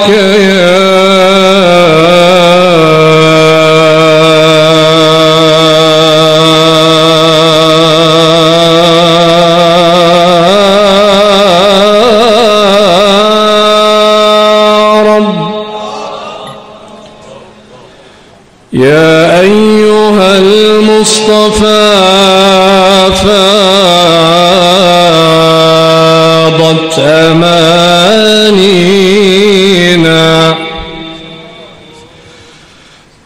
ربك يا أيها المصطفى فاضت أمانينا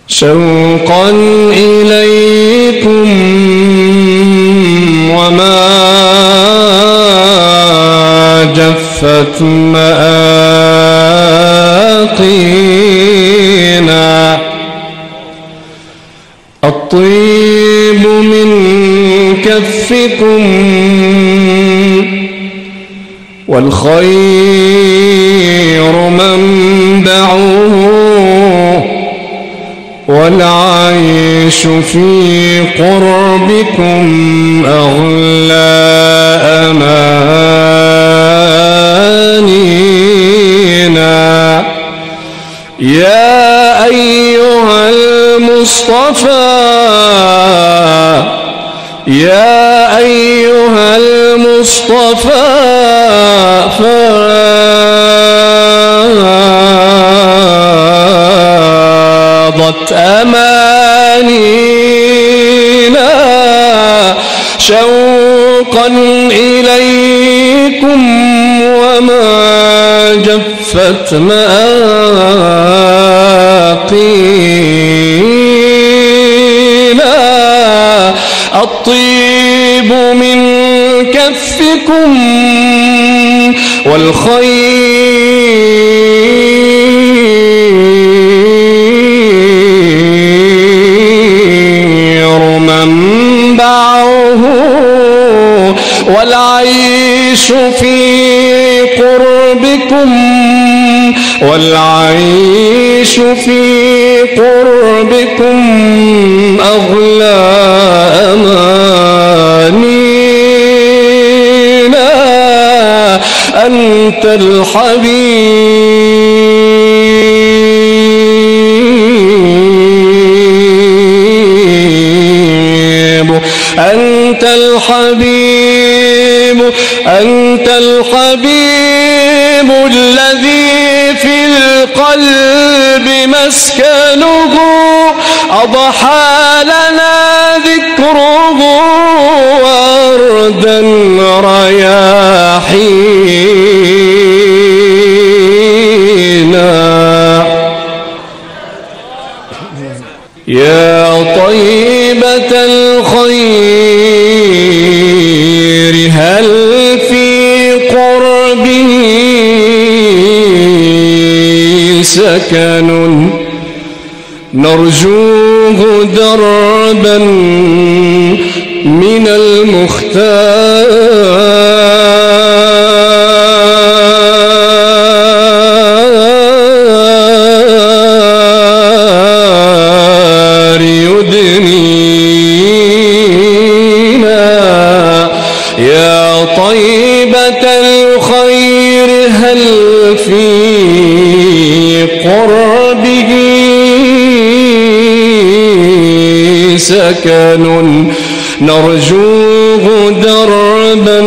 شوقا إليكم وما جفت مآقينا الطيب من كفكم والخير منبعه والعيش في قربكم أغلى أمانينا يا أيها المصطفى يا أيها المصطفى فاضت أمانينا شوقا إليكم وما جفت مآقينا الطيب من كفكم والخير منبعه والعيش في قربكم والعيش في قربكم أغلى أمانينا أنت الحبيب أنت الحبيب أنت الحبيب الذي في القلب مسكنه أضحى لنا ذكره وردا رياحينا يا طيبة الخير هل في قربه سكن نرجوه دربا من المختار يدنينا يا طيبة الخير هل في قربه سكن نرجوه دربا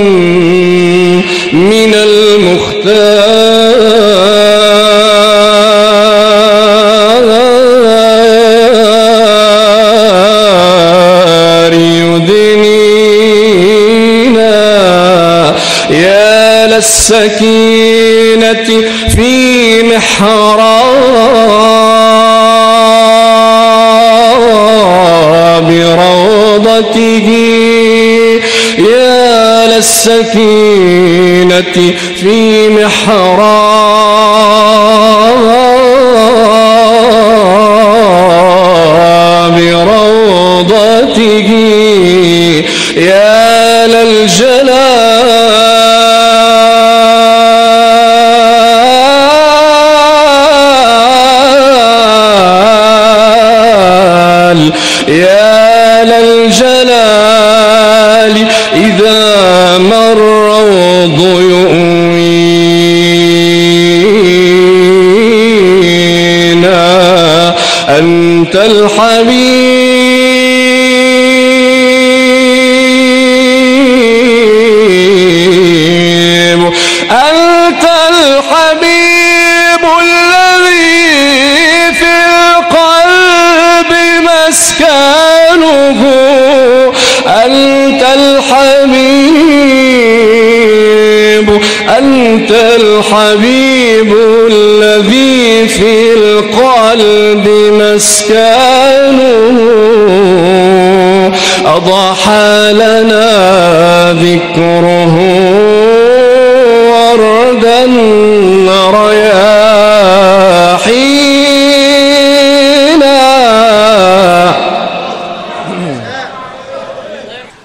من المختار يدنينا يا للسكينة في محراب بروضته يا للسكينة في محراب روضته يا للجلال يا للجلال إذا ما الروض يؤوي أنت الحبيب، أنت الحبيب الذي في القلب مسكنه، أنت الحبيب، أنت الحبيب الذي في القلب مسكنه. أضحى لنا ذكره وردا رياحينا.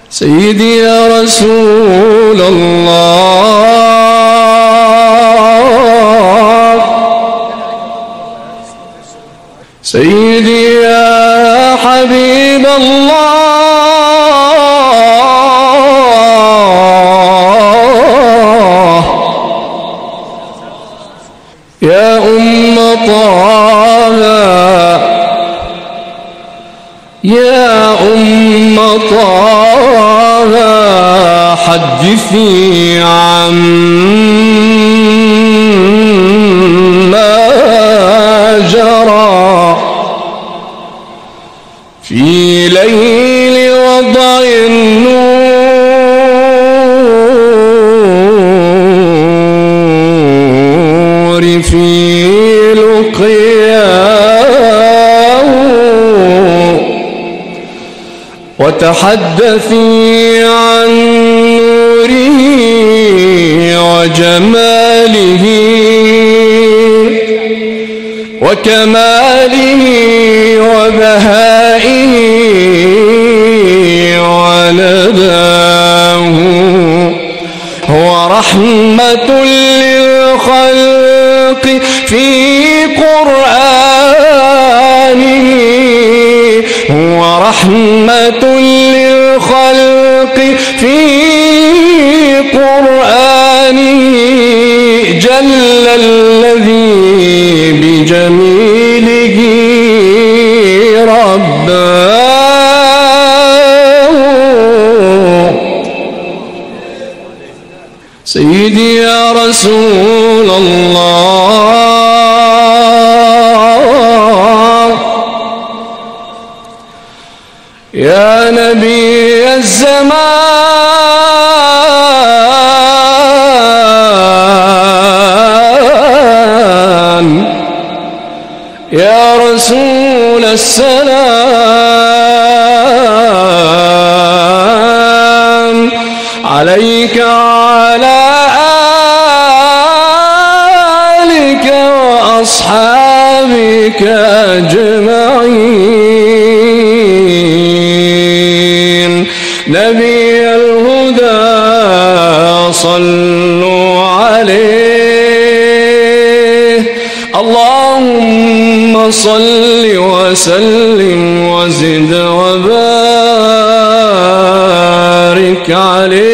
سيدي يا رسول الله، سيدي يا حبيب الله، يا أم طه، يا أم طه، حدثي عما جرى في ليل وضع النور في لقياه، وتحدثي عن نوره وجماله وكماله وبهائه ونداه، هو رحمة للخلق في قرآنه، هو رحمة للخلق في قرآنه. جل الذي بجميله رباه. سيدي يا رسول الله، يا نبي الزمان، يا رسول السلام، عليك وعلى آلك وأصحابك أجمعين. نبي الهدى صلوا عليه، اللهم صل وسلم وزد وبارك عليه.